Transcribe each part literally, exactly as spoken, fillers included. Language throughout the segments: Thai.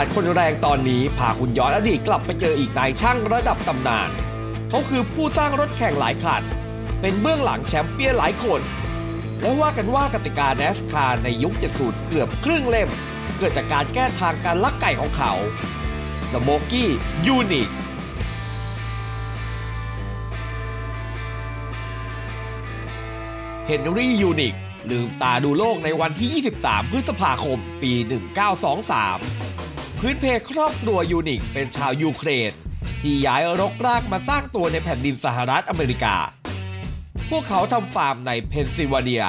าดคนแรงตอนนี้พาคุณย้อนอดีตกลับไปเจออีกนายช่างระดับตำนานเขาคือผู้สร้างรถแข่งหลายคันเป็นเบื้องหลังแชมป์เปี้ยนหลายคนและว่ากันว่ากติกา NASCAR ในยุคเจ็ดสิบเกือบครึ่งเล่มเกิดจากการแก้ทางการลักไก่ของเขาสโมกี้ยูนิคเฮนรี่ยูนิคลืมตาดูโลกในวันที่ยี่สิบสามพฤษภาคมปีหนึ่งเก้าสองสามพื้นเพครอบครัวยูนิคเป็นชาวยูเครนที่ย้ายรกรากมาสร้างตัวในแผ่นดินสหรัฐอเมริกาพวกเขาทำฟาร์มในเพนซิลเวเนีย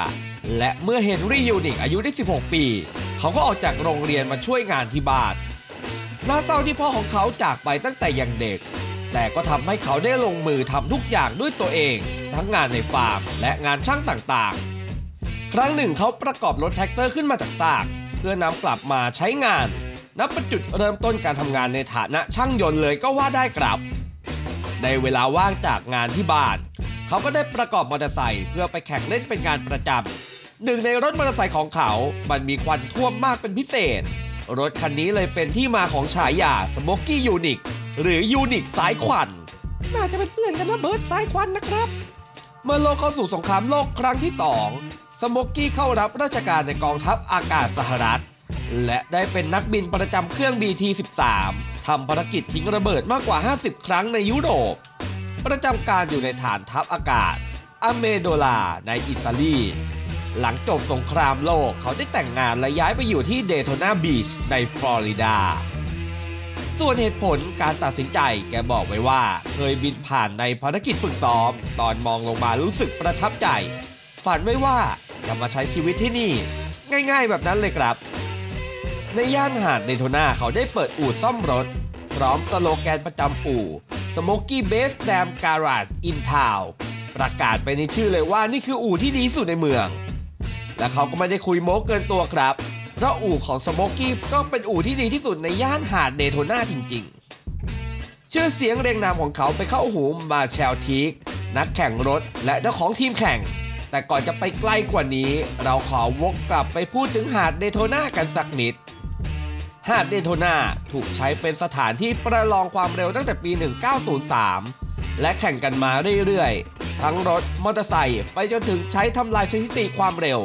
และเมื่อเฮนรี่ยูนิคอายุได้สิบหกปีเขาก็ออกจากโรงเรียนมาช่วยงานที่บ้านน่าเศร้าที่พ่อของเขาจากไปตั้งแต่ยังเด็กแต่ก็ทำให้เขาได้ลงมือทำทุกอย่างด้วยตัวเองทั้งงานในฟาร์มและงานช่างต่างๆครั้งหนึ่งเขาประกอบรถแท็กเตอร์ขึ้นมาจากซากเพื่อนำกลับมาใช้งานนับเป็นจุดเริ่มต้นการทำงานในฐานะช่างยนต์เลยก็ว่าได้ครับในเวลาว่างจากงานที่บ้านเขาก็ได้ประกอบมอเตอร์ไซค์เพื่อไปแข่งเล่นเป็นการประจำหนึ่งในรถมอเตอร์ไซค์ของเขามันมีควันท่วมมากเป็นพิเศษรถคันนี้เลยเป็นที่มาของฉายาสโมกี้ยูนิคหรือยูนิคสายควันน่าจะเป็นเพื่อนกันนะเบิร์ดสายควันนะครับเมื่อโลกเข้าสู่สงครามโลกครั้งที่สองสโมกี้เข้ารับราชการในกองทัพอากาศสหรัฐและได้เป็นนักบินประจำเครื่อง บี ที สิบสาม ทำภารกิจทิ้งระเบิดมากกว่าห้าสิบครั้งในยุโรปประจำการอยู่ในฐานทัพอากาศอเมโดลาในอิตาลีหลังจบสงครามโลกเขาได้แต่งงานและย้ายไปอยู่ที่เดโทนาบีชในฟลอริดาส่วนเหตุผลการตัดสินใจแกบอกไว้ว่าเคยบินผ่านในภารกิจฝึกซ้อมตอนมองลงมารู้สึกประทับใจฝันไว้ว่าจะมาใช้ชีวิตที่นี่ง่ายๆแบบนั้นเลยครับในย่านหาดเดโทนาเขาได้เปิดอู่ซ่อมรถพร้อมสโลแกนประจำอู่สโมกี้เบสแดมการาดอินทาวประกาศไปในชื่อเลยว่านี่คืออู่ที่ดีสุดในเมืองและเขาก็ไม่ได้คุยโม้เกินตัวครับเพราะอู่ของสโมกี้ก็เป็นอู่ที่ดีที่สุดในย่านหาดเดโทนาจริงๆชื่อเสียงเรียงนามของเขาไปเข้าหูมาเชลทีกนักแข่งรถและเจ้าของทีมแข่งแต่ก่อนจะไปไกลกว่านี้เราขอวกกลับไปพูดถึงหาดเดโทนากันสักนิดหาดเดโทนาถูกใช้เป็นสถานที่ประลองความเร็วตั้งแต่ปีหนึ่งเก้าศูนย์สามและแข่งกันมาเรื่อยๆทั้งรถมอเตอร์ไซค์ไปจนถึงใช้ทำลายสถิติความเร็ว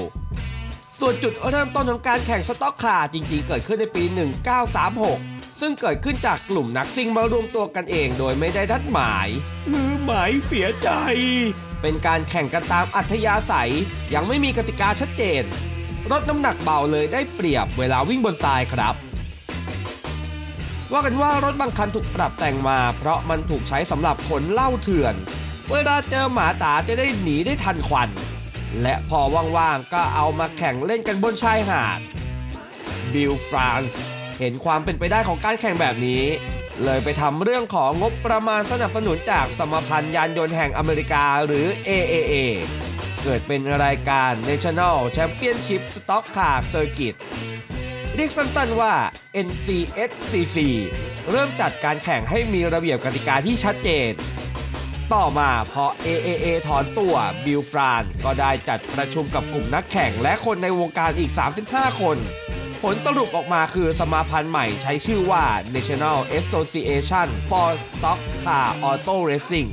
ส่วนจุดเริ่มต้นของการแข่งสต็อกคาร์จริงๆเกิดขึ้นในปีหนึ่งเก้าสามหกซึ่งเกิดขึ้นจากกลุ่มนักซิ่งมารวมตัวกันเองโดยไม่ได้นัดหมายมือหมายเสียใจเป็นการแข่งกันตามอัธยาศัยยังไม่มีกติกาชัดเจนรถน้ำหนักเบาเลยได้เปรียบเวลาวิ่งบนทรายครับว่ากันว่ารถบางคันถูกปรับแต่งมาเพราะมันถูกใช้สำหรับขนเหล้าเถื่อนเวลาเจอหมาตาจะได้หนีได้ทันควันและพอว่างๆก็เอามาแข่งเล่นกันบนชายหาดบิลฟรานซ์เห็นความเป็นไปได้ของการแข่งแบบนี้เลยไปทำเรื่องของงบประมาณสนับสนุนจากสหพันธ์ยานยนต์แห่งอเมริกาหรือ เอ เอ เอ เกิดเป็นรายการ National Championship Stock Car Circuitเรียกสั้นๆว่า เอ็น ซี เอส ซี ซี เริ่มจัดการแข่งให้มีระเบียบกติกาที่ชัดเจนต่อมาพอ เอ เอ เอ ถอนตัวบิลฟรานก็ได้จัดประชุมกับกลุ่มนักแข่งและคนในวงการอีกสามสิบห้าคนผลสรุปออกมาคือสมาพันธ์ใหม่ใช้ชื่อว่า National Association for Stock Car Auto Racing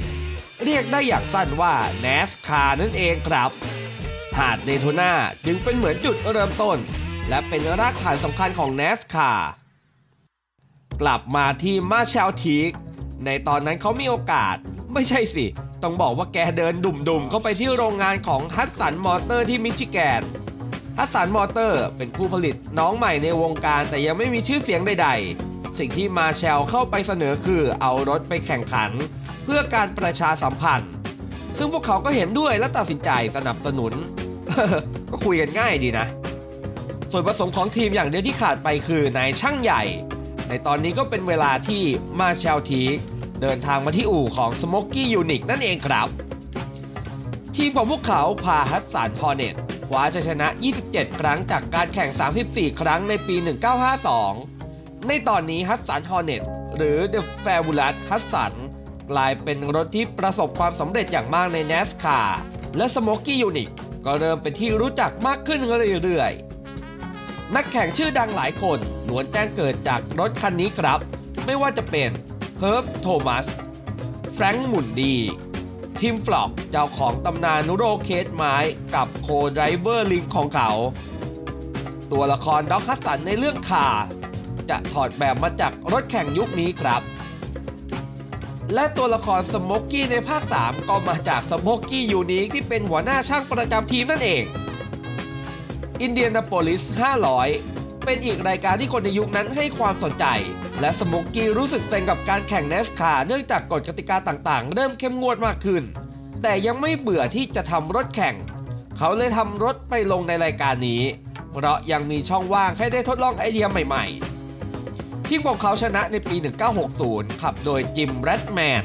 เรียกได้อย่างสั้นว่า NASCAR นั่นเองครับหาดเดโทนาจึงเป็นเหมือนจุดเริ่มต้นและเป็นรากฐานสำคัญของ NASCAR กลับมาที่มาเชลทีกในตอนนั้นเขามีโอกาสไม่ใช่สิต้องบอกว่าแกเดินดุ่มๆเข้าไปที่โรงงานของฮัตสันมอเตอร์ที่มิชิแกนฮัตสันมอเตอร์เป็นผู้ผลิตน้องใหม่ในวงการแต่ยังไม่มีชื่อเสียงใดๆสิ่งที่มาเชลเข้าไปเสนอคือเอารถไปแข่งขันเพื่อการประชาสัมพันธ์ซึ่งพวกเขาก็เห็นด้วยและตัดสินใจสนับสนุน ก็คุยกันง่ายดีนะส่วนผสมของทีมอย่างเดียวที่ขาดไปคือนายช่างใหญ่ในตอนนี้ก็เป็นเวลาที่มาเชลทีเดินทางมาที่อู่ของสโมกี้ยูนิคนั่นเองครับทีมของพวกเขาพาฮัสสันฮอร์เน็ตคว้าชัยชนะยี่สิบเจ็ดครั้งจากการแข่งสามสิบสี่ครั้งในปีหนึ่งเก้าห้าสองในตอนนี้ฮัสสันฮอร์เน็ตหรือ The Fabulous ฮัสสันกลายเป็นรถที่ประสบความสำเร็จอย่างมากใน NASCAR และสโมกี้ยูนิคก็เริ่มเป็นที่รู้จักมากขึ้นเรื่อยๆใน นักแข่งชื่อดังหลายคนล้วนแจ้งเกิดจากรถคันนี้ครับไม่ว่าจะเป็นเฮิร์บ โทมัส แฟรงค์ หมุนดี ทิม ฟล็อกเจ้าของตำนานโรเคสไม้กับโคไดรเวอร์ลิงของเขาตัวละครด็อก ฮัดสันในเรื่องคาร์สจะถอดแบบมาจากรถแข่งยุคนี้ครับและตัวละครสโมกกี้ในภาคสามก็มาจากสโมกกี้ยูนิคที่เป็นหัวหน้าช่างประจำทีมนั่นเองอินเดียนาโปลิสห้าร้อยเป็นอีกรายการที่คนในยุคนั้นให้ความสนใจและสโมกกี้รู้สึกเซ็งกับการแข่ง NASCAR เนื่องจากกฎกติกาต่างๆเริ่มเข้มงวดมากขึ้นแต่ยังไม่เบื่อที่จะทำรถแข่งเขาเลยทำรถไปลงในรายการนี้เพราะยังมีช่องว่างให้ได้ทดลองไอเดียใหม่ๆทีมของเขาชนะในปีหนึ่งเก้าหกศูนย์ขับโดยจิม แรดแมน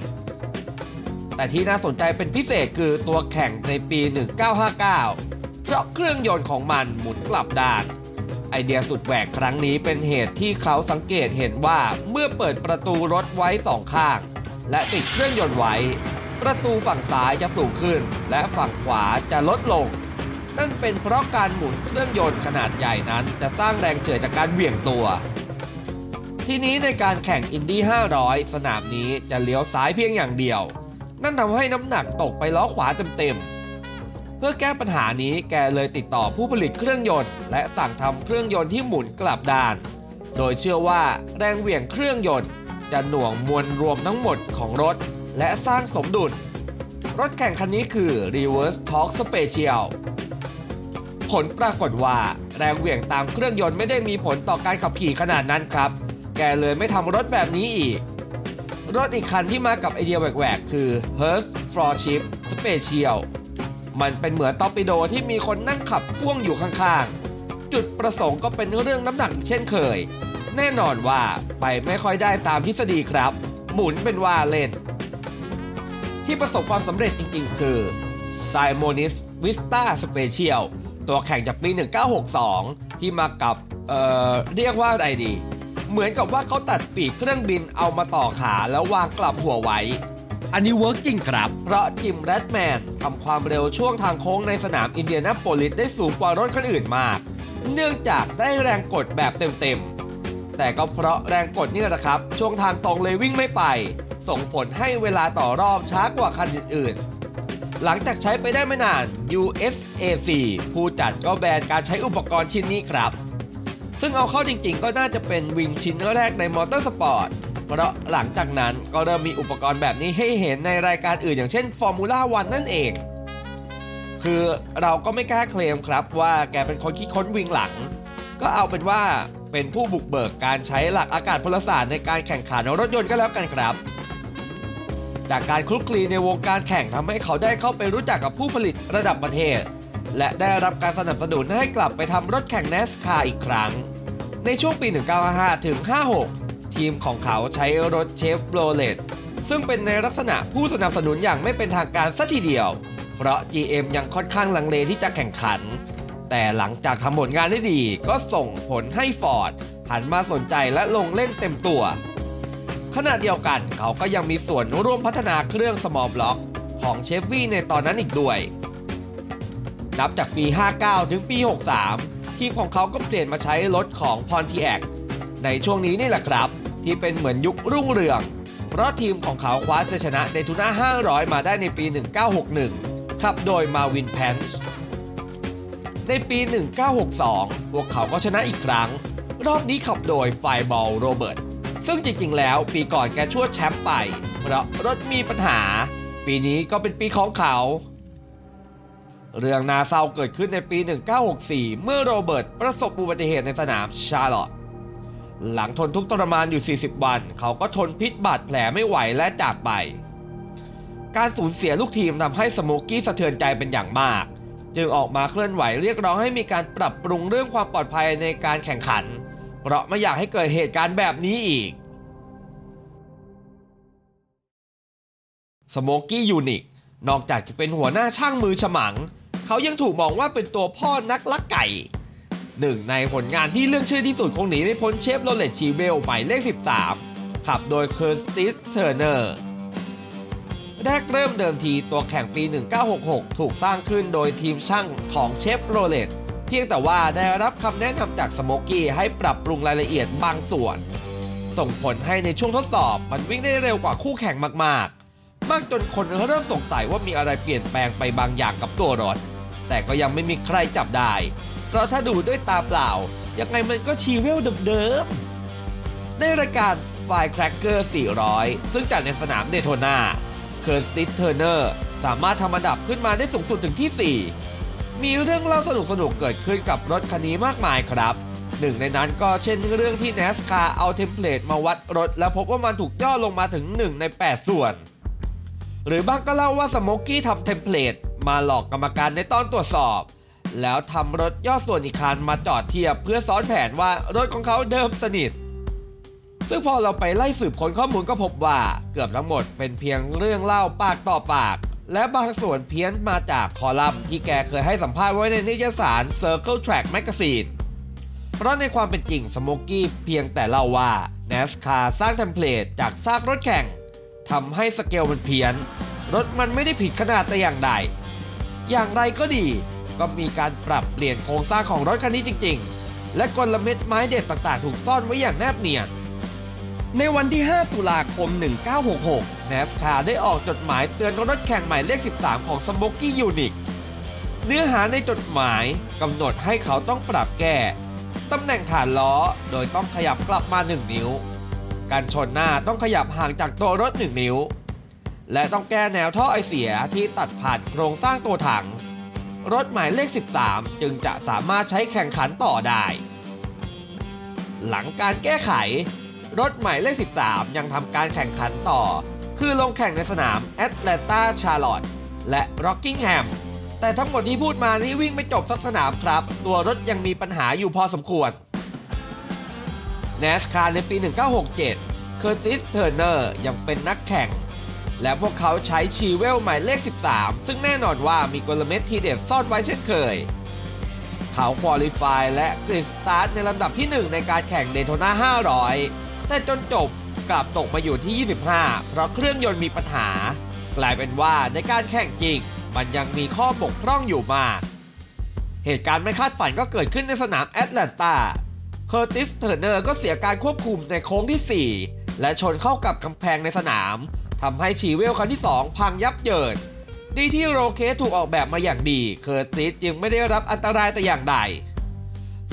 แต่ที่น่าสนใจเป็นพิเศษคือตัวแข่งในปีหนึ่งเก้าห้าเก้าเพราะเครื่องยนต์ของมันหมุนกลับด้านไอเดียสุดแหวกครั้งนี้เป็นเหตุที่เขาสังเกตเห็นว่าเมื่อเปิดประตูรถไว้สองข้างและติดเครื่องยนต์ไว้ประตูฝั่งซ้ายจะสูงขึ้นและฝั่งขวาจะลดลงนั่นเป็นเพราะการหมุนเครื่องยนต์ขนาดใหญ่นั้นจะสร้างแรงเฉื่อยจากการเหวี่ยงตัวทีนี้ในการแข่งอินดี้ห้าร้อยสนามนี้จะเลี้ยวซ้ายเพียงอย่างเดียวนั่นทำให้น้ำหนักตกไปล้อขวาเต็มๆเพื่อแก้ปัญหานี้แกเลยติดต่อผู้ผลิตเครื่องยนต์และสั่งทำเครื่องยนต์ที่หมุนกลับด้านโดยเชื่อว่าแรงเหวี่ยงเครื่องยนต์จะหน่วงมวลรวมทั้งหมดของรถและสร้างสมดุลรถแข่งคันนี้คือ Reverse Torque Special ผลปรากฏว่าแรงเหวี่ยงตามเครื่องยนต์ไม่ได้มีผลต่อการขับขี่ขนาดนั้นครับแกเลยไม่ทำรถแบบนี้อีกรถอีกคันที่มากับไอเดียแหวกๆคือ Hurst Floor Shift Special มันเป็นเหมือนตอร์ปิโดที่มีคนนั่งขับพ่วงอยู่ข้างๆจุดประสงค์ก็เป็นเรื่องน้ำหนักเช่นเคยแน่นอนว่าไปไม่ค่อยได้ตามทฤษฎีครับหมุนเป็นว่าเล่นที่ประสบความสำเร็จจริงๆคือ Simonis Vista Special ตัวแข่งจากปีหนึ่งเก้าหกสองที่มากับเอ่อเรียกว่าอะไรดีเหมือนกับว่าเขาตัดปีกเครื่องบินเอามาต่อขาแล้ววางกลับหัวไว้อันนี้เวิร์กจริงครับเพราะจิม แรดแมนทำความเร็วช่วงทางโค้งในสนามอินเดียนาโปลิสได้สูงกว่ารถคันอื่นมากเนื่องจากได้แรงกดแบบเต็มๆแต่ก็เพราะแรงกดนี่แหละครับช่วงทางตรงเลยวิ่งไม่ไปส่งผลให้เวลาต่อรอบช้ากว่าคันอื่นๆหลังจากใช้ไปได้ไม่นาน ยู เอส เอ ซี ผู้จัดก็แบนการใช้อุปกรณ์ชิ้นนี้ครับซึ่งเอาเข้าจริงๆก็น่าจะเป็นวิงชิ้นแรกในมอเตอร์สปอร์ตเพราะหลังจากนั้นก็เริ่มมีอุปกรณ์แบบนี้ให้เห็นในรายการอื่นอย่างเช่น ฟอร์มูล่าวัน นั่นเองคือเราก็ไม่กล้าเคลมครับว่าแกเป็นคนคิดค้นวิงหลังก็เอาเป็นว่าเป็นผู้บุกเบิกการใช้หลักอากาศพลศาสตร์ในการแข่งขันรถยนต์ก็แล้วกันครับจากการคลุกคลีในวงการแข่งทำให้เขาได้เข้าไปรู้จักกับผู้ผลิตระดับประเทศและได้รับการสนับสนุนให้กลับไปทำรถแข่ง NASCAR อีกครั้งในช่วงปีหนึ่งเก้าห้าห้าถึงห้าหกทีมของเขาใช้รถเชฟโรเลตซึ่งเป็นในลักษณะผู้สนับสนุนอย่างไม่เป็นทางการซะทีเดียวเพราะ จี เอ็ม ยังค่อนข้างลังเลที่จะแข่งขันแต่หลังจากทำผลงานได้ดีก็ส่งผลให้ Ford หันมาสนใจและลงเล่นเต็มตัวขณะเดียวกันเขาก็ยังมีส่วนร่วมพัฒนาเครื่อง Small Block ของเชฟวี่ในตอนนั้นอีกด้วยนับจากปีห้าเก้าถึงปีหกสามทีมของเขาก็เปลี่ยนมาใช้รถของ Pontiac ในช่วงนี้นี่แหละครับที่เป็นเหมือนยุครุ่งเรืองเพราะทีมของเขาคว้าชัยชนะในทูน่าห้าร้อยมาได้ในปีหนึ่งเก้าหกหนึ่งขับโดย Marvin Pence ในปีหนึ่งเก้าหกสองพวกเขาก็ชนะอีกครั้งรอบนี้ขับโดย Fireball Robert ซึ่งจริงๆแล้วปีก่อนแกชั่วแชมป์ไปเพราะรถมีปัญหาปีนี้ก็เป็นปีของเขาเรื่องน่าเศร้าเกิดขึ้นในปีหนึ่งเก้าหกสี่เมื่อโรเบิร์ตประสบอุบัติเหตุในสนามชาร์ลอตต์หลังทนทุกข์ทรมานอยู่สี่สิบวันเขาก็ทนพิษบาดแผลไม่ไหวและจากไปการสูญเสียลูกทีมทำให้สโมกกี้สะเทือนใจเป็นอย่างมากจึงออกมาเคลื่อนไหวเรียกร้องให้มีการปรับปรุงเรื่องความปลอดภัยในการแข่งขันเพราะไม่อยากให้เกิดเหตุการณ์แบบนี้อีกสโมกกี้ยูนิคนอกจากจะเป็นหัวหน้าช่างมือฉมังเขายังถูกมองว่าเป็นตัวพ่อนักลักไก่หนึ่งในผลงานที่เรื่องชื่อที่สุดคงหนีไม่พ้นเชฟโรเลตชีเบลหมายเลขสิบสามขับโดยเคอร์สติส เทอร์เนอร์แรกเริ่มเดิมทีตัวแข่งปีหนึ่งเก้าหกหกถูกสร้างขึ้นโดยทีมช่างของเชฟโรเลต เพียงแต่ว่าได้รับคำแนะนำจากสโมกี้ให้ปรับปรุงรายละเอียดบางส่วนส่งผลให้ในช่วงทดสอบมันวิ่งได้เร็วกว่าคู่แข่งมากๆมากจนคนเริ่มสงสัยว่ามีอะไรเปลี่ยนแปลงไปบางอย่างกับตัวรถแต่ก็ยังไม่มีใครจับได้เพราะถ้าดูด้วยตาเปล่ายังไงมันก็ชีเวลเดิมๆในรายการFirecracker สี่ร้อยซึ่งจัดในสนามเดโทนาเคิร์สติสเทอร์เนอร์สามารถทำอันดับขึ้นมาได้สูงสุดถึงที่สี่มีเรื่องเล่าสนุกสนุกเกิดขึ้นกับรถคันนี้มากมายครับหนึ่งในนั้นก็เช่นเรื่องที่ NASCAR เอาเทมเพลตมาวัดรถแล้วพบว่ามันถูกย่อลงมาถึงหนึ่งในแปดส่วนหรือบางก็เล่าว่าสโมกกี้ทำเทมเพลตมาหลอกกรรมการในตอนตรวจสอบแล้วทำรถย่อส่วนอีกคันมาจอดเทียบเพื่อซ้อนแผนว่ารถของเขาเดิมสนิทซึ่งพอเราไปไล่สืบค้นข้อมูลก็พบว่าเกือบทั้งหมดเป็นเพียงเรื่องเล่าปากต่อปากและบางส่วนเพี้ยนมาจากคอลัมน์ที่แกเคยให้สัมภาษณ์ไว้ในนิตยสาร Circle Track Magazine เพราะในความเป็นจริงสโมกี้เพียงแต่เล่าว่า NASCAR สร้างเทมเพลตจากซากรถแข่งทำให้สเกลมันเพี้ยนรถมันไม่ได้ผิดขนาดแต่อย่างใดอย่างไรก็ดีก็มีการปรับเปลี่ยนโครงสร้างของรถคันนี้จริงๆและกลเม็ดไม้เด็ดต่างๆถูกซ่อนไว้อย่างแนบเนียนในวันที่ห้าตุลาคมหนึ่งเก้าหกหก NASCAR ได้ออกจดหมายเตือนรถแข่งหมายเลขสิบสามของ Smoky Unique เนื้อหาในจดหมายกำหนดให้เขาต้องปรับแก้ตำแหน่งฐานล้อโดยต้องขยับกลับมาหนึ่งนิ้วการชนหน้าต้องขยับห่างจากตัวรถหนึ่งนิ้วและต้องแก้แนวท่อไอเสียที่ตัดผ่านโครงสร้างตัวถังรถหมายเลขสิบสามจึงจะสามารถใช้แข่งขันต่อได้หลังการแก้ไขรถหมายเลขสิบสามยังทำการแข่งขันต่อคือลงแข่งในสนามแอตแลนตาชาร์ลอตต์และร็อกกิงแฮมแต่ทั้งหมดที่พูดมานี้วิ่งไม่จบสักสนามครับตัวรถยังมีปัญหาอยู่พอสมควร NASCAR ในปีหนึ่งเก้าหกเจ็ด Curtis Turner ยังเป็นนักแข่งและพวกเขาใช้ชีเวลหมายเลขสิบสามซึ่งแน่นอนว่ามีกลเม็ดทีเด็ดซ่อนไว้เช่นเคยเขาควอลิฟายและกริดสตาร์ทในลำดับที่หนึ่งในการแข่งเดโทนาห้าร้อยแต่จนจบกลับตกมาอยู่ที่ยี่สิบห้าเพราะเครื่องยนต์มีปัญหากลายเป็นว่าในการแข่งจริงมันยังมีข้อบกพร่องอยู่มากเหตุการณ์ไม่คาดฝันก็เกิดขึ้นในสนามแอตแลนตาเคอร์ติสเทอร์เนอร์ก็เสียการควบคุมในโค้งที่สี่และชนเข้ากับกำแพงในสนามทำให้ชีเวลคันที่สองพังยับเยินดีที่โรเคสถูกออกแบบมาอย่างดีเคอร์ติสยังไม่ได้รับอันตรายแต่อย่างใด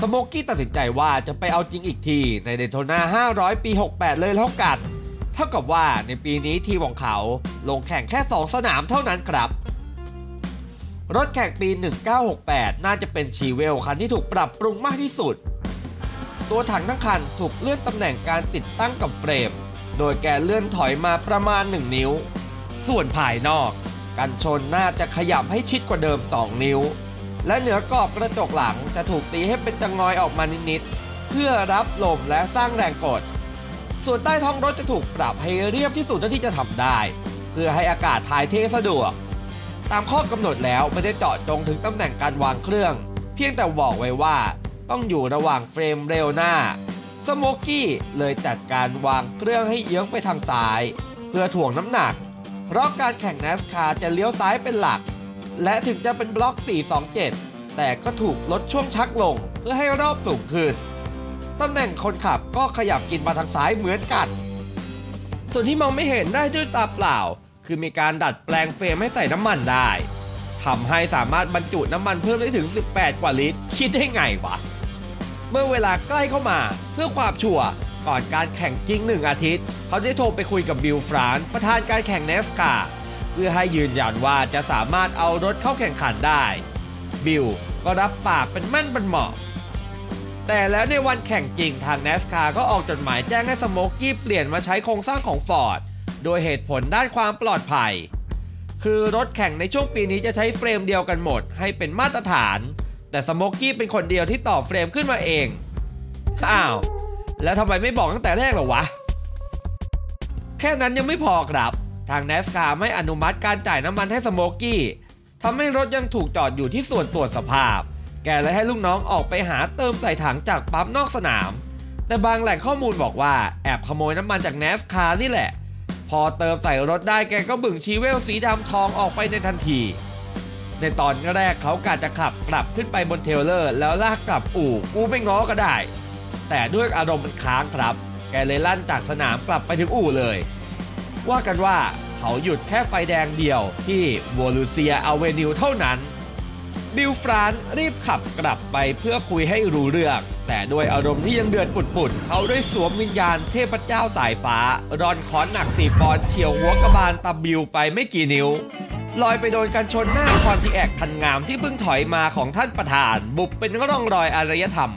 สโมกี้ตัดสินใจว่าจะไปเอาจริงอีกทีในเดโทนาห้าร้อยปีหกสิบแปดเลยแล้วกันเท่ากับว่าในปีนี้ทีมของเขาลงแข่งแค่สองสนามเท่านั้นครับรถแข่งปีหนึ่งเก้าหกแปดน่าจะเป็นชีเวลคันที่ถูกปรับปรุงมากที่สุดตัวถังทั้งคันถูกเลื่อนตำแหน่งการติดตั้งกับเฟรมโดยแกเลื่อนถอยมาประมาณหนึ่งนิ้วส่วนภายนอกกันชนน่าจะขยับให้ชิดกว่าเดิมสองนิ้วและเหนือกรอบกระจกหลังจะถูกตีให้เป็นจะงอยออกมานิดๆเพื่อรับลมและสร้างแรงกดส่วนใต้ท้องรถจะถูกปรับให้เรียบที่สุดเท่าที่จะทำได้เพื่อให้อากาศถ่ายเทสะดวกตามข้อกำหนดแล้วไม่ได้เจาะจงถึงตำแหน่งการวางเครื่องเพียงแต่บอกไว้ว่าต้องอยู่ระหว่างเฟรมเร็วหน้าสโมกี้เลยจัดการวางเครื่องให้เยื้องไปทางซ้ายเพื่อถ่วงน้ำหนักเพราะการแข่ง NASCAR จะเลี้ยวซ้ายเป็นหลักและถึงจะเป็นบล็อกสี่สองเจ็ดแต่ก็ถูกลดช่วงชักลงเพื่อให้รอบสูงขึ้นตำแหน่งคนขับก็ขยับกินมาทางซ้ายเหมือนกันส่วนที่มองไม่เห็นได้ด้วยตาเปล่าคือมีการดัดแปลงเฟรมให้ใส่น้ำมันได้ทำให้สามารถบรรจุน้ำมันเพิ่มได้ถึงสิบแปดกว่าลิตรคิดได้ไงวะเมื่อเวลาใกล้เข้ามาเพื่อความชัวร์ก่อนการแข่งจริงหนึ่งอาทิตย์เขาได้โทรไปคุยกับบิลฟรานประธานการแข่ง NASCARเพื่อให้ยืนยันว่าจะสามารถเอารถเข้าแข่งขันได้บิลก็รับปากเป็นมั่นเป็นเหมาะแต่แล้วในวันแข่งจริงทาง NASCAR ก็ออกจดหมายแจ้งให้สโมกี้เปลี่ยนมาใช้โครงสร้างของ Ford โดยเหตุผลด้านความปลอดภัยคือรถแข่งในช่วงปีนี้จะใช้เฟรมเดียวกันหมดให้เป็นมาตรฐานแต่สโมกี้เป็นคนเดียวที่ต่อเฟรมขึ้นมาเองอ้าวแล้วทำไมไม่บอกตั้งแต่แรกหรอวะแค่นั้นยังไม่พอครับทาง NASCAR ไม่อนุมัติการจ่ายน้ำมันให้สโมกี้ทำให้รถยังถูกจอดอยู่ที่ส่วนตรวจสภาพแกเลยให้ลูกน้องออกไปหาเติมใส่ถังจากปั๊มนอกสนามแต่บางแหล่งข้อมูลบอกว่าแอบขโมยน้ำมันจาก NASCAR นี่แหละพอเติมใส่รถได้แกก็บึ่งชีเวลสีดำทองออกไปในทันที ในตอนแรกเขากะจะขับกลับขึ้นไปบนเทรลเลอร์แล้วลากกลับอู่กูไม่ง้อก็ได้แต่ด้วยอารมณ์มันค้างครับแกเลยลั่นจากสนามกลับไปถึงอู่เลยว่ากันว่าเขาหยุดแค่ไฟแดงเดียวที่วอลูเซียอเวนิวเท่านั้นบิลฟรานซ์รีบขับกลับไปเพื่อคุยให้รู้เรื่องแต่ด้วยอารมณ์ที่ยังเดือดปุดๆเขาได้สวมวิญญาณเทพเจ้าสายฟ้ารอนค้อนหนักสี่ปอนด์เฉี่ยวหัวกระบาลตะบิวไปไม่กี่นิ้วลอยไปโดนกันชนหน้าคอนติแอคคันงามที่เพิ่งถอยมาของท่านประธานบุบเป็นร่องรอยอารยธรรม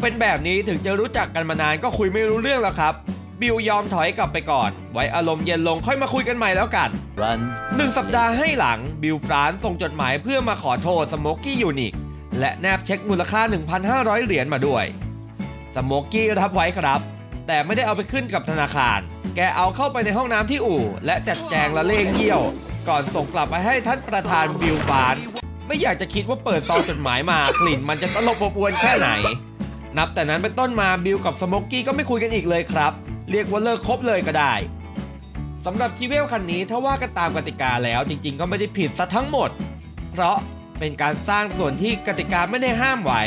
เป็นแบบนี้ถึงจะรู้จักกันมานานก็คุยไม่รู้เรื่องแล้วครับบิวยอมถอยกลับไปก่อนไว้อารมณ์เย็นลงค่อยมาคุยกันใหม่แล้วกัน Run. หนึ่งสัปดาห์ให้หลังบิลฟรานซ์ส่งจดหมายเพื่อมาขอโทษสโมกกี้ยูนิคและแนบเช็คมูลค่า หนึ่งพันห้าร้อย เหรียญมาด้วยสโมกกี้รับไว้ครับแต่ไม่ได้เอาไปขึ้นกับธนาคารแกเอาเข้าไปในห้องน้ำที่อู่และจัดแจงละเลงเยี่ยวก่อนส่งกลับไปให้ท่านประธานบิลฟรานซ์ไม่อยากจะคิดว่าเปิดซองจดหมายมากลิ่นมันจะตลบอบอวนแค่ไหนนับแต่นั้นเป็นต้นมาบิลกับสโมกกี้ก็ไม่คุยกันอีกเลยครับเรียกว่าเลิกคบเลยก็ได้สำหรับชีเวลคันนี้ถ้าว่ากันตามกติกาแล้วจริงๆก็ไม่ได้ผิดซะทั้งหมดเพราะเป็นการสร้างส่วนที่กติกาไม่ได้ห้ามไว้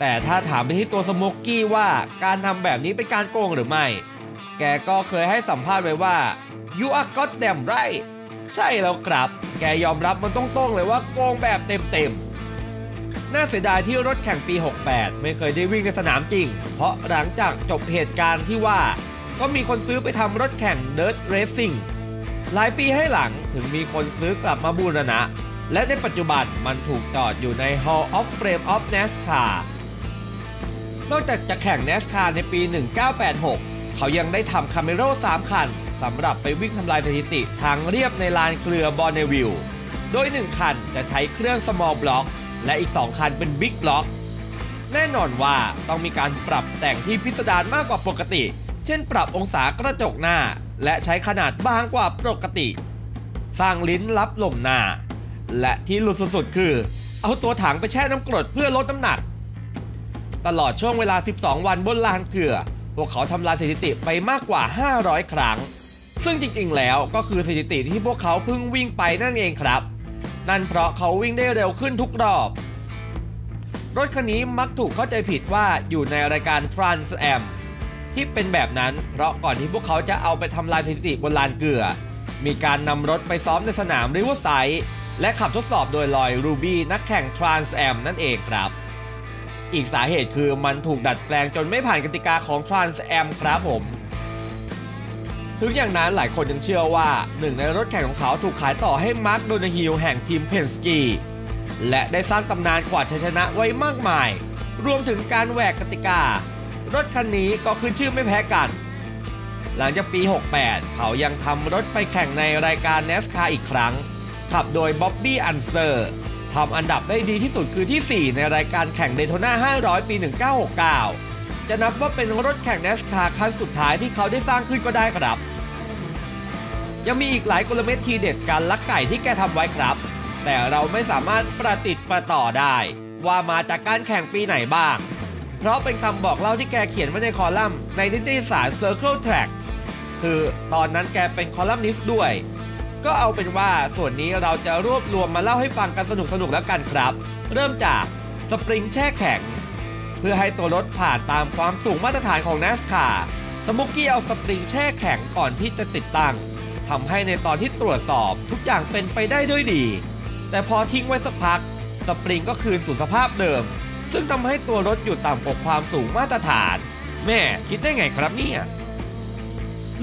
แต่ถ้าถามไปที่ตัวสโมกกี้ว่าการทำแบบนี้เป็นการโกงหรือไม่แกก็เคยให้สัมภาษณ์ไว้ว่า you are goddamn right ใช่แล้วครับแกยอมรับมันตรงๆเลยว่าโกงแบบเต็มๆน่าเสียดายที่รถแข่งปีหกแปดไม่เคยได้วิ่งในสนามจริงเพราะหลังจากจบเหตุการณ์ที่ว่าก็มีคนซื้อไปทำรถแข่งเดิร์ทเรซซิ่งหลายปีให้หลังถึงมีคนซื้อกลับมาบูรณะและในปัจจุบันมันถูกจอดอยู่ใน Hall of Fame of เอ็น เอ เอส ซี เอ อาร์ นอกจากจะแข่ง NASCAR ในปีหนึ่งเก้าแปดหกเขายังได้ทำ Camaro สาม คันสำหรับไปวิ่งทำลายสถิติทางเรียบในลานเกลือบอร์เนวิลล์โดยหนึ่งคันจะใช้เครื่อง Small Blockและอีกสองคันเป็นบิ๊กบล็อกแน่นอนว่าต้องมีการปรับแต่งที่พิสดารมากกว่าปกติเช่นปรับองศากระจกหน้าและใช้ขนาดบางกว่าปกติสร้างลิ้นรับลมหน้าและที่หลุดสุดๆคือเอาตัวถังไปแช่น้ำกรดเพื่อลดน้ำหนักตลอดช่วงเวลาสิบสองวันบนลานเกลือพวกเขาทำลายสถิติไปมากกว่าห้าร้อยครั้งซึ่งจริงๆแล้วก็คือสถิติที่พวกเขาเพิ่งวิ่งไปนั่นเองครับนั่นเพราะเขาวิ่งได้เร็วขึ้นทุกรอบรถคันนี้มักถูกเข้าใจผิดว่าอยู่ในรายการ Trans Am ที่เป็นแบบนั้นเพราะก่อนที่พวกเขาจะเอาไปทำลายสถิติบนลานเกลือมีการนำรถไปซ้อมในสนาม Reverse Torque และขับทดสอบโดยลอยรูบี้นักแข่ง Trans Am นั่นเองครับอีกสาเหตุคือมันถูกดัดแปลงจนไม่ผ่านกติกาของ Trans Am ครับผมถึงอย่างนั้นหลายคนยังเชื่อว่าหนึ่งในรถแข่งของเขาถูกขายต่อให้มาร์คโดนาฮิลแห่งทีมเพนสกีและได้สร้างตำนานกวาดชัยชนะไว้มากมายรวมถึงการแหวกกติการถคันนี้ก็ขึ้นชื่อไม่แพ้กันหลังจากปีหกแปดเขายังทำรถไปแข่งในรายการ NASCAR อีกครั้งขับโดยบ๊อบบี้อันเซอร์ทำอันดับได้ดีที่สุดคือที่สี่ในรายการแข่งเดโทน่าห้าร้อยปีหนึ่งเก้าหกเก้าจะนับว่าเป็นรถแข่ง NASCAR คันสุดท้ายที่เขาได้สร้างขึ้นก็ได้ครับยังมีอีกหลายกลเม็ดทีเด็ดการลักไก่ที่แกทำไว้ครับแต่เราไม่สามารถประติดประต่อได้ว่ามาจากการแข่งปีไหนบ้างเพราะเป็นคำบอกเล่าที่แกเขียนไว้ในคอลัมน์ในนิตยสาร Circle Track คือตอนนั้นแกเป็นคอลัมนิสต์ด้วยก็เอาเป็นว่าส่วนนี้เราจะรวบรวมมาเล่าให้ฟังกันสนุกๆแล้วกันครับเริ่มจากสปริงแช่แข็งเพื่อให้ตัวรถผ่านตามความสูงมาตรฐานของ NASCAR สโมกกี้เอาสปริงแช่แข็งก่อนที่จะติดตั้งทำให้ในตอนที่ตรวจสอบทุกอย่างเป็นไปได้ด้วยดีแต่พอทิ้งไว้สักพักสปริงก็คืนสู่สภาพเดิมซึ่งทำให้ตัวรถอยู่ต่ำกว่าความสูงมาตรฐานแม่คิดได้ไงครับเนี่ย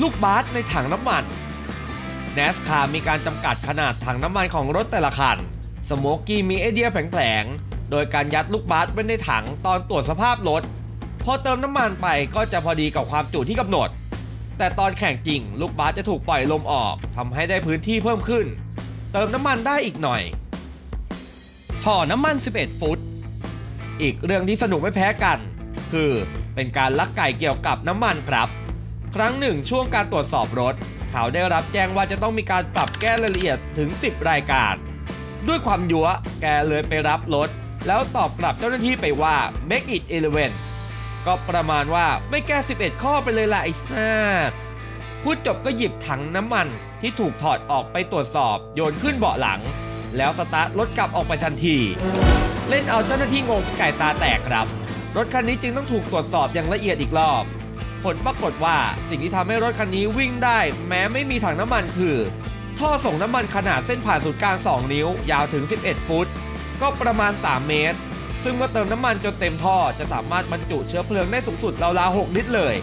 ลูกบาสในถังน้ำมัน NASCAR มีการจำกัดขนาดถังน้ำมันของรถแต่ละคันสโมกกี้มีไอเดียแผลงโดยการยัดลูกบาสไว้ในถังตอนตรวจสภาพรถพอเติมน้ำมันไปก็จะพอดีกับความจุที่กำหนดแต่ตอนแข่งจริงลูกบาสจะถูกปล่อยลมออกทำให้ได้พื้นที่เพิ่มขึ้นเติมน้ำมันได้อีกหน่อยท่อน้ำมันสิบเอ็ดฟุตอีกเรื่องที่สนุกไม่แพ้กันคือเป็นการลักไก่เกี่ยวกับน้ำมันครับครั้งหนึ่งช่วงการตรวจสอบรถเขาได้รับแจ้งว่าจะต้องมีการปรับแก้รายละเอียดถึงสิบรายการด้วยความยั่วแกเลยไปรับรถแล้วตอบกลับเจ้าหน้าที่ไปว่า make it eleven ก็ประมาณว่าไม่แก้สิบเอ็ดข้อไปเลยล่ะไอ้ซ่าพูดจบก็หยิบถังน้ำมันที่ถูกถอดออกไปตรวจสอบโยนขึ้นเบาะหลัง แล้วสตาร์ทรถกลับออกไปทันทีเล่นเอาเจ้าหน้าที่งงไก่ตาแตกครับรถคันนี้จึงต้องถูกตรวจสอบอย่างละเอียดอีกรอบผลปรากฏว่าสิ่งที่ทำให้รถคันนี้วิ่งได้แม้ไม่มีถังน้ำมันคือท่อส่งน้ำมันขนาดเส้นผ่านศูนย์กลางสองนิ้วยาวถึงสิบเอ็ดฟุตก็ประมาณสามเมตรซึ่งเมื่อเติมน้ำมันจนเต็มท่อจะสามารถบรรจุเชื้อเพลิงได้สูงสุดราวๆหกลิตรเลย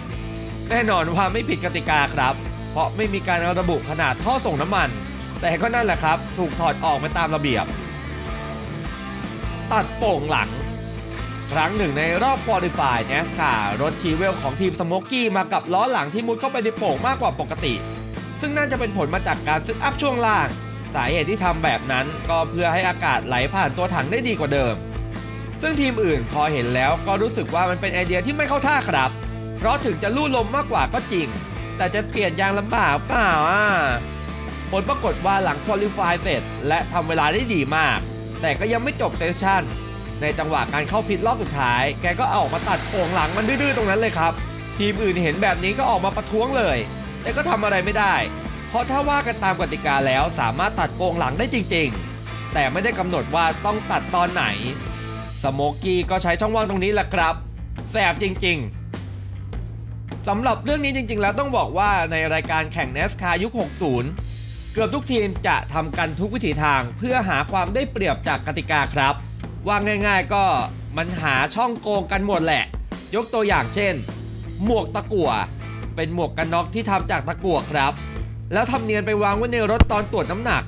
แน่นอนว่าไม่ผิดกติกาครับเพราะไม่มีการระบุขนาดท่อส่งน้ำมันแต่ก็นั่นแหละครับถูกถอดออกไปตามระเบียบตัดโป่งหลังครั้งหนึ่งในรอบควอลิฟาย NASCAR รถชีเวลของทีมสโมกกี้มากับล้อหลังที่มุดเข้าไปในโป่งมากกว่าปกติซึ่งน่าจะเป็นผลมาจากการเซตอัพช่วงล่างสาเหตุที่ทำแบบนั้นก็เพื่อให้อากาศไหลผ่านตัวถังได้ดีกว่าเดิมซึ่งทีมอื่นพอเห็นแล้วก็รู้สึกว่ามันเป็นไอเดียที่ไม่เข้าท่าครับเพราะถึงจะลู่ลมมากกว่าก็จริงแต่จะเปลี่ยนยางลำบากเปล่าอ่ะผลปรากฏว่าหลังควอลิฟายเสร็จและทำเวลาได้ดีมากแต่ก็ยังไม่จบเซสชั่นในจังหวะการเข้าพิทรอบสุดท้ายแกก็เอาออกมาตัดโป่งหลังมันดื้อๆตรงนั้นเลยครับทีมอื่นเห็นแบบนี้ก็ออกมาประท้วงเลยแต่ก็ทำอะไรไม่ได้เพราะถ้าว่ากันตามกติกาแล้วสามารถตัดโป่งหลังได้จริงๆแต่ไม่ได้กำหนดว่าต้องตัดตอนไหนสโมกกี้ก็ใช้ช่องว่างตรงนี้แหละครับแสบจริงๆสำหรับเรื่องนี้จริงๆแล้วต้องบอกว่าในรายการแข่ง NASCAR ยุคหกสิบเกือบทุกทีมจะทำกันทุกวิถีทางเพื่อหาความได้เปรียบจากกติกาครับว่าง่ายๆก็มันหาช่องโกงกันหมดแหละยกตัวอย่างเช่นหมวกตะกั่วเป็นหมวกกันน็อกที่ทำจากตะกั่วครับแล้วทำเนียนไปวางไว้ในรถตอนตรวจน้ำหนัก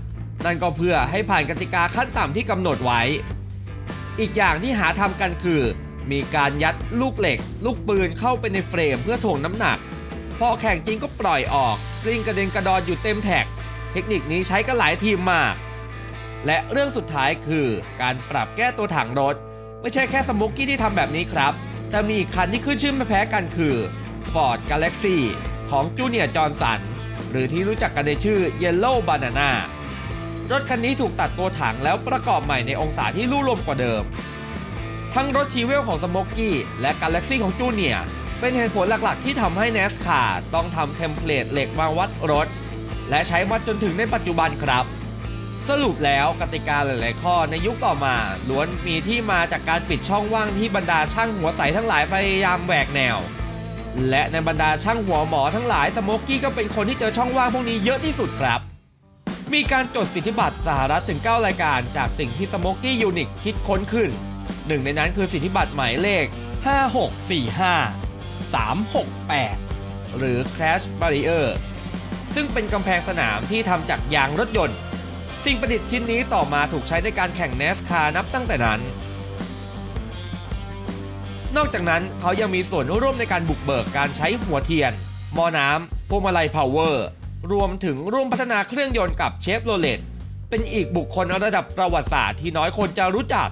นั่นก็เพื่อให้ผ่านกติกาขั้นต่ำที่กำหนดไว้อีกอย่างที่หาทำกันคือมีการยัดลูกเหล็กลูกปืนเข้าไปในเฟรมเพื่อถ่วงน้ำหนักพอแข่งจริงก็ปล่อยออกกลิ้งกระเด็นกระดอนอยู่เต็มแท็กเทคนิคนี้ใช้กันหลายทีมมากและเรื่องสุดท้ายคือการปรับแก้ตัวถังรถไม่ใช่แค่สโมกกี้ที่ทำแบบนี้ครับแต่มีอีกคันที่ขึ้นชื่อไม่แพ้กันคือ Ford Galaxie ของจูเนียร์จอห์นสันหรือที่รู้จักกันในชื่อ Yellow Banana รถคันนี้ถูกตัดตัวถังแล้วประกอบใหม่ในองศาที่ลู่ลมกว่าเดิมทั้งรถชีเวลของสโมกกี้และ Galaxie ของจูเนียร์เป็นเหตุผลหลักๆที่ทำให้ NASCAR ต้องทำเทมเพลตเหล็กมาวัดรถและใช้มาจนถึงในปัจจุบันครับสรุปแล้วกติกาหลายๆข้อในยุคต่อมาล้วนมีที่มาจากการปิดช่องว่างที่บรรดาช่างหัวใสทั้งหลายพยายามแหวกแนวและในบรรดาช่างหัวหมอทั้งหลายสโมกกี้ก็เป็นคนที่เจอช่องว่างพวกนี้เยอะที่สุดครับมีการจดสิทธิบัตรสหรัฐถึงเก้ารายการจากสิ่งที่สโมกกี้ยูนิคคิดค้นขึ้นหนึ่งในนั้นคือสิทธิบัตรหมายเลขห้าหกสี่ห้าสามหกแปดหรือ Crash Barrier ซึ่งเป็นกำแพงสนามที่ทำจากยางรถยนต์สิ่งประดิษฐ์ชิ้นนี้ต่อมาถูกใช้ในการแข่ง NASCAR นับตั้งแต่นั้นนอกจากนั้นเขายังมีส่วนร่วมในการบุกเบิกการใช้หัวเทียนหม้อน้ำพวงมาลัยพาวเวอร์รวมถึงร่วมพัฒนาเครื่องยนต์กับเชฟโรเลตเป็นอีกบุคคลระดับประวัติศาสตร์ที่น้อยคนจะรู้จัก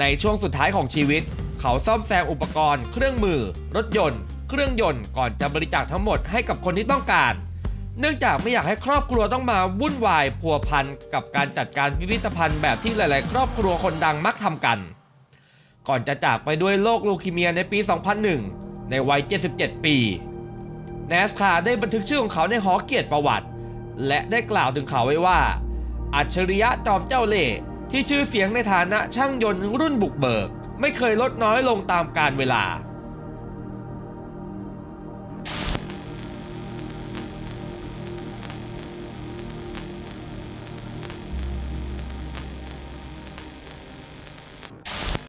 ในช่วงสุดท้ายของชีวิตเขาซ่อมแซมอุปกรณ์เครื่องมือรถยนต์เครื่องยนต์ก่อนจะบริจาคทั้งหมดให้กับคนที่ต้องการเนื่องจากไม่อยากให้ครอบครัวต้องมาวุ่นวายพัวพันกับการจัดการพิพิธภัณฑ์แบบที่หลายๆครอบครัวคนดังมักทำกันก่อนจะจากไปด้วยโรคลูคีเมียในปีสองพันหนึ่งในวัยเจ็ดสิบเจ็ดปีNASCARได้บันทึกชื่อของเขาในหอเกียรติประวัติและได้กล่าวถึงเขาไว้ว่าอัจฉริยะจอมเจ้าเล่ห์ที่ชื่อเสียงในฐานะช่างยนต์รุ่นบุกเบิกไม่เคยลดน้อยลงตามกาลเวลา